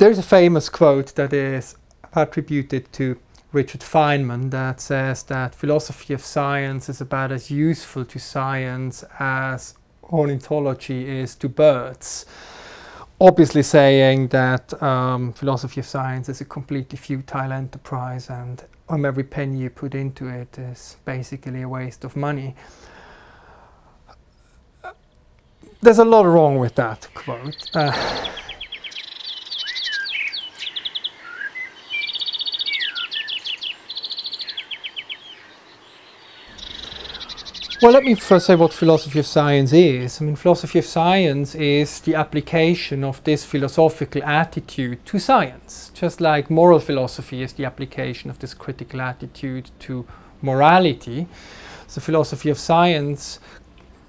There's a famous quote that is attributed to Richard Feynman that says that philosophy of science is about as useful to science as ornithology is to birds. Obviously saying that philosophy of science is a completely futile enterprise and every penny you put into it is basically a waste of money. There's a lot wrong with that quote. Well, let me first say what philosophy of science is. I mean, philosophy of science is the application of this philosophical attitude to science, just like moral philosophy is the application of this critical attitude to morality. So philosophy of science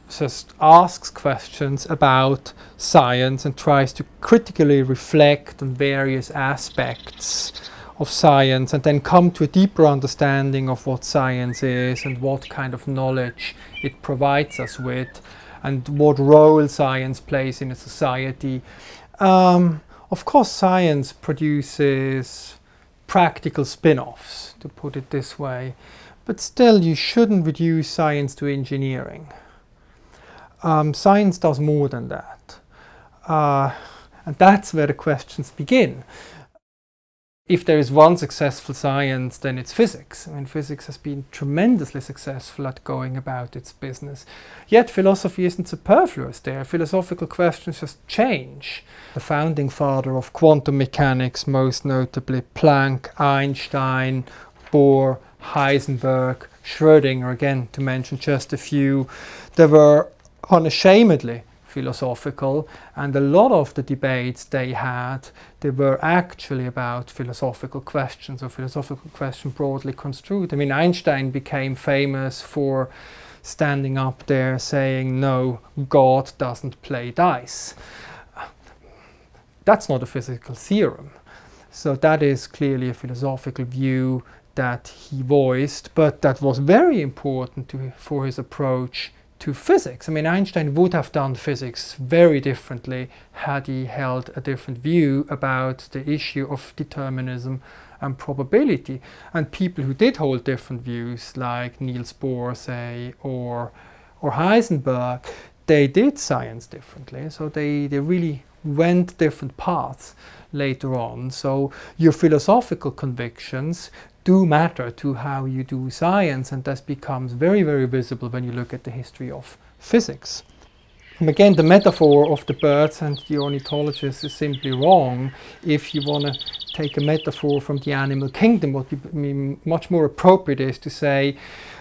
just asks questions about science and tries to critically reflect on various aspects of science and then come to a deeper understanding of what science is and what kind of knowledge it provides us with and what role science plays in a society. Of course, science produces practical spin-offs, to put it this way, but still you shouldn't reduce science to engineering. Science does more than that, and that's where the questions begin. If there is one successful science, then it's physics. I mean, physics has been tremendously successful at going about its business. Yet philosophy isn't superfluous there. Philosophical questions just change. The founding father of quantum mechanics, most notably Planck, Einstein, Bohr, Heisenberg, Schrödinger, again to mention just a few, they were unashamedly philosophical, and a lot of the debates they had, they were actually about philosophical questions, or philosophical questions broadly construed. I mean, Einstein became famous for standing up there saying, no, God doesn't play dice. That's not a physical theorem. So that is clearly a philosophical view that he voiced, but that was very important for his approach to physics. I mean, Einstein would have done physics very differently had he held a different view about the issue of determinism and probability. And people who did hold different views, like Niels Bohr, say, or Heisenberg, they did science differently. So they really went different paths later on. So your philosophical convictions do matter to how you do science, and that becomes very, very visible when you look at the history of physics. And again, the metaphor of the birds and the ornithologists is simply wrong. If you want to take a metaphor from the animal kingdom, what much more appropriate is to say,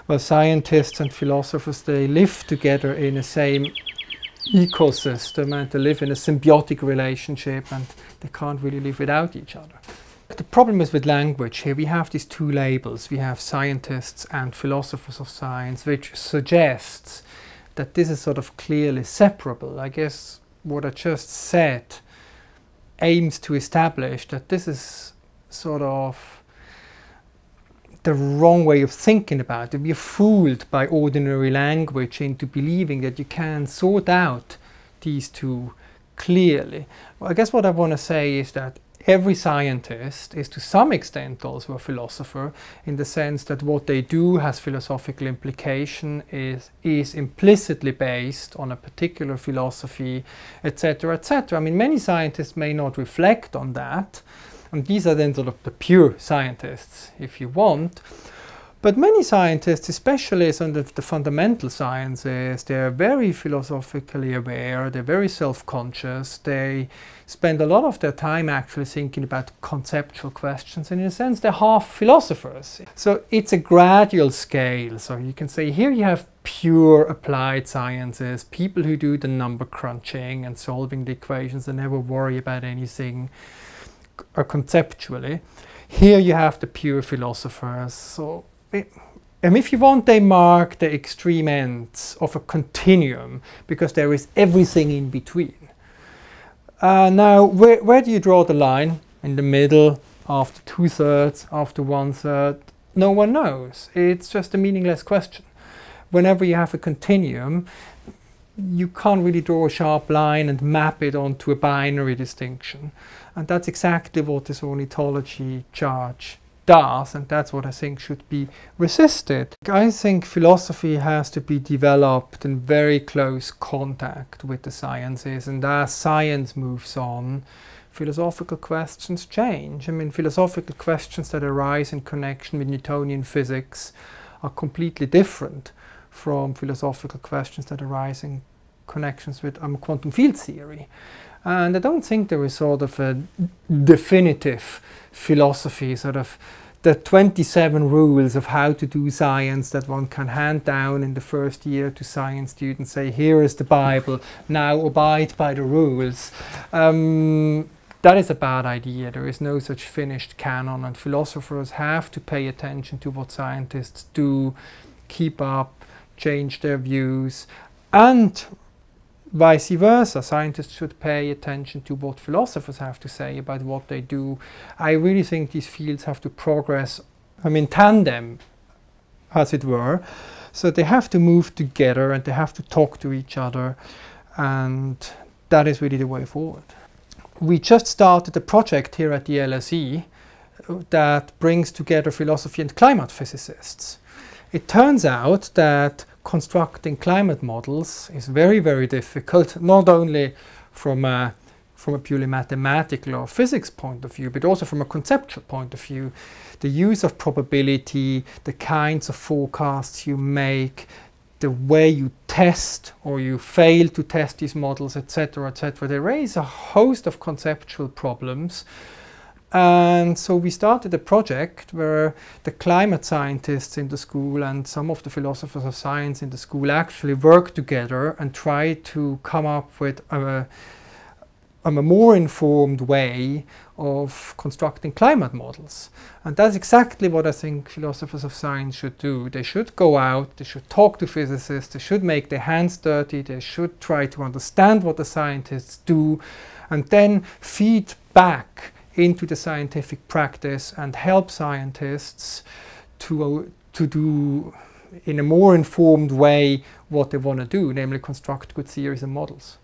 well, scientists and philosophers, they live together in the same ecosystem and they live in a symbiotic relationship and they can't really live without each other. The problem is with language here. We have these two labels. We have scientists and philosophers of science, which suggests that this is sort of clearly separable. I guess what I just said aims to establish that this is sort of the wrong way of thinking about it. We are fooled by ordinary language into believing that you can sort out these two clearly. Well, I guess what I want to say is that every scientist is to some extent also a philosopher, in the sense that what they do has philosophical implication, is implicitly based on a particular philosophy, etc., etc. I mean, many scientists may not reflect on that, and these are then sort of the pure scientists, if you want. But many scientists, especially on the fundamental sciences, they're very philosophically aware, they're very self-conscious, they spend a lot of their time actually thinking about conceptual questions, and in a sense they're half philosophers. So it's a gradual scale, so you can say here you have pure applied sciences, people who do the number crunching and solving the equations and never worry about anything conceptually. Here you have the pure philosophers. So and if you want, they mark the extreme ends of a continuum, because there is everything in between. Now, where do you draw the line? In the middle, after two-thirds, after one-third? No one knows. It's just a meaningless question. Whenever you have a continuum, you can't really draw a sharp line and map it onto a binary distinction. And that's exactly what this ornithology charge does, and that's what I think should be resisted. I think philosophy has to be developed in very close contact with the sciences, and as science moves on, philosophical questions change. I mean, philosophical questions that arise in connection with Newtonian physics are completely different from philosophical questions that arise in connections with quantum field theory. And I don't think there is sort of a definitive philosophy, sort of the 27 rules of how to do science that one can hand down in the first year to science students, say, here is the Bible, now abide by the rules. That is a bad idea. There is no such finished canon, and philosophers have to pay attention to what scientists do, keep up, change their views, and vice versa. Scientists should pay attention to what philosophers have to say about what they do. I really think these fields have to progress, I mean, tandem, as it were. So they have to move together and they have to talk to each other. And that is really the way forward. We just started a project here at the LSE that brings together philosophy and climate physicists. It turns out that constructing climate models is very, very difficult, not only from a purely mathematical or physics point of view, but also from a conceptual point of view. The use of probability, the kinds of forecasts you make, the way you test or you fail to test these models, etc., etc. They raise a host of conceptual problems. And so we started a project where the climate scientists in the school and some of the philosophers of science in the school actually worked together and tried to come up with a more informed way of constructing climate models. And that's exactly what I think philosophers of science should do. They should go out, they should talk to physicists, they should make their hands dirty, they should try to understand what the scientists do, and then feed back into the scientific practice and help scientists to do in a more informed way what they want to do, namely construct good theories and models.